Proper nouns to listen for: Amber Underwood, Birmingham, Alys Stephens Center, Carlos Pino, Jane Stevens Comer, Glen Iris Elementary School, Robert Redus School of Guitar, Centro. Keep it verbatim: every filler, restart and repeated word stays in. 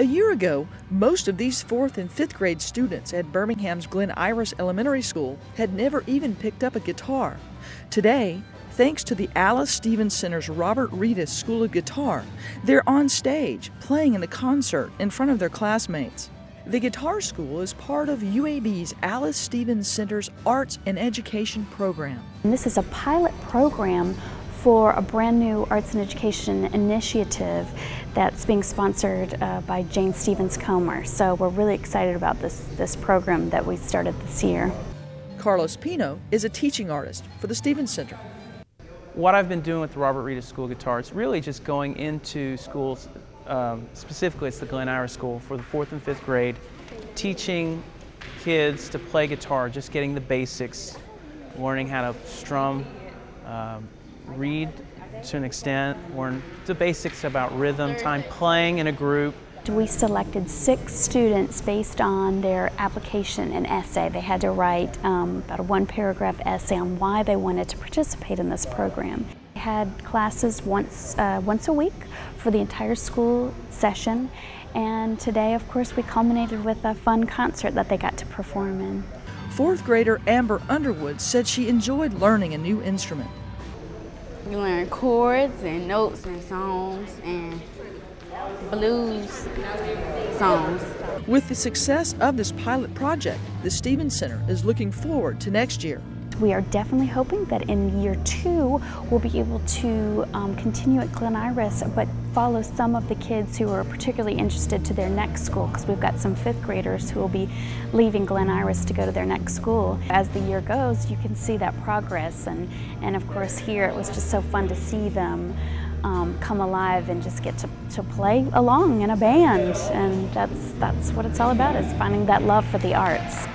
A year ago, most of these fourth and fifth grade students at Birmingham's Glen Iris Elementary School had never even picked up a guitar. Today, thanks to the Alys Stephens Center's Robert Redus School of Guitar, they're on stage playing in a concert in front of their classmates. The Guitar School is part of U A B's Alys Stephens Center's Arts and Education program. And this is a pilot program for a brand new arts and education initiative that's being sponsored uh, by Jane Stevens Comer. So we're really excited about this, this program that we started this year. Carlos Pino is a teaching artist for the Stephens Center. What I've been doing with the Robert Redus School of Guitar is really just going into schools, um, specifically it's the Glen Iris School, for the fourth and fifth grade, teaching kids to play guitar, just getting the basics, learning how to strum, um, read to an extent, learn the basics about rhythm, time playing in a group. We selected six students based on their application and essay. They had to write um, about a one-paragraph essay on why they wanted to participate in this program. We had classes once, uh, once a week for the entire school session, and today, of course, we culminated with a fun concert that they got to perform in. Fourth grader Amber Underwood said she enjoyed learning a new instrument. You learn chords and notes and songs and blues songs. With the success of this pilot project, the Stephens Center is looking forward to next year. We are definitely hoping that in year two we'll be able to um, continue at Glen Iris, but follow some of the kids who are particularly interested to their next school, because we've got some fifth graders who will be leaving Glen Iris to go to their next school. As the year goes, you can see that progress, and, and of course here it was just so fun to see them um, come alive and just get to, to play along in a band, and that's, that's what it's all about, is finding that love for the arts.